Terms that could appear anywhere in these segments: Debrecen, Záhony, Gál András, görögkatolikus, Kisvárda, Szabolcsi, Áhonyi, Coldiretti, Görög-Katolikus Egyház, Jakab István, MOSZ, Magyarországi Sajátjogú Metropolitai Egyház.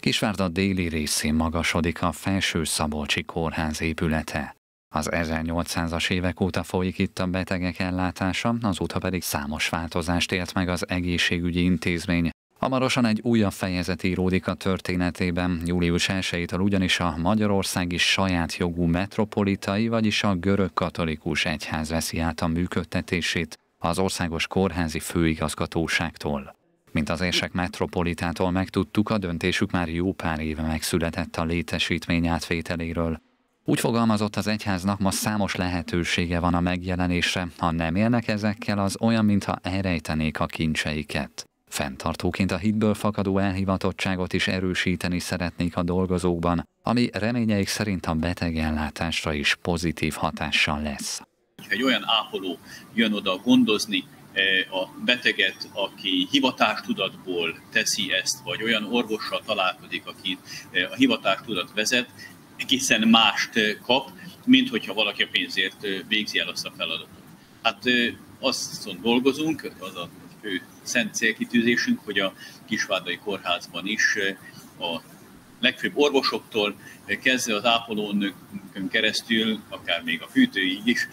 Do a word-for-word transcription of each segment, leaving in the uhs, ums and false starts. Kisvárda déli részén magasodik a felső szabolcsi kórház épülete. Az ezernyolcszázas évek óta folyik itt a betegek ellátása, azóta pedig számos változást élt meg az egészségügyi intézmény. Hamarosan egy újabb fejezet íródik a történetében, július elsejétől ugyanis a magyarországi saját jogú metropolitai, vagyis a görög-katolikus egyház veszi át a működtetését az Országos Kórházi Főigazgatóságtól. Mint az érsek metropolitától megtudtuk, a döntésük már jó pár éve megszületett a létesítmény átvételéről. Úgy fogalmazott, az egyháznak ma számos lehetősége van a megjelenésre, ha nem élnek ezekkel, az olyan, mintha elrejtenék a kincseiket. Fenntartóként a hitből fakadó elhivatottságot is erősíteni szeretnék a dolgozókban, ami reményeik szerint a betegellátásra is pozitív hatással lesz. Egy olyan ápoló jön oda gondozni a beteget, aki hivatástudatból teszi ezt, vagy olyan orvossal találkozik, aki a hivatástudat vezet, egészen mást kap, mint hogyha valaki a pénzért végzi el azt a feladatot. Hát azon dolgozunk, az a fő szent célkitűzésünk, hogy a Kisvárdai Kórházban is a legfőbb orvosoktól kezdve az ápolónőkön keresztül, akár még a fűtőig is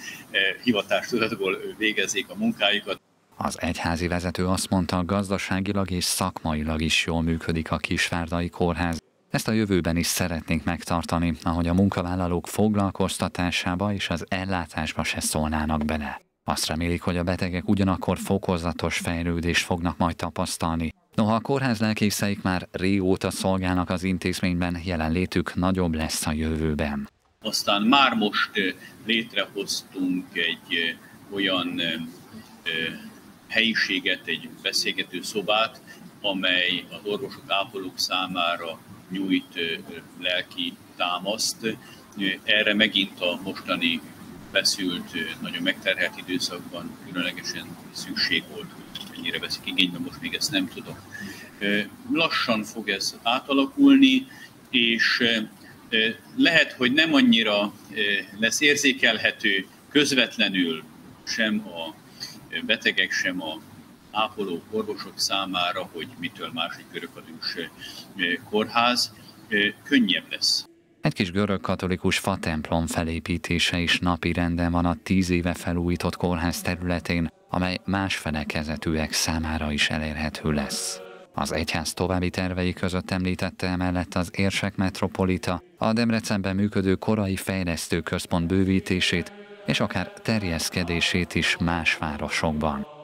hivatástudatból végezzék a munkájukat. Az egyházi vezető azt mondta, gazdaságilag és szakmailag is jól működik a Kisvárdai Kórház. Ezt a jövőben is szeretnénk megtartani, ahogy a munkavállalók foglalkoztatásába és az ellátásba se szólnának bele. Azt remélik, hogy a betegek ugyanakkor fokozatos fejlődést fognak majd tapasztalni. Noha a kórház lelkészeik már régóta szolgálnak az intézményben, jelenlétük nagyobb lesz a jövőben. Aztán már most létrehoztunk egy olyan helyiséget, egy beszélgető szobát, amely az orvosok, ápolók számára nyújt lelki támaszt. Erre megint a mostani feszült, nagyon megterhelt időszakban különlegesen szükség volt, hogy mennyire veszik igénybe, most még ezt nem tudom. Lassan fog ez átalakulni, és lehet, hogy nem annyira lesz érzékelhető közvetlenül sem a betegek, sem a ápolók, orvosok számára, hogy mitől más egy görögkatolikus kórház, könnyebb lesz. Egy kis görög-katolikus fatemplom felépítése is napirenden van a tíz éve felújított kórház területén, amely más felekezetűek számára is elérhető lesz. Az egyház további tervei között említette emellett az érsek metropolita, a Debrecenben működő korai fejlesztőközpont bővítését és akár terjeszkedését is más városokban.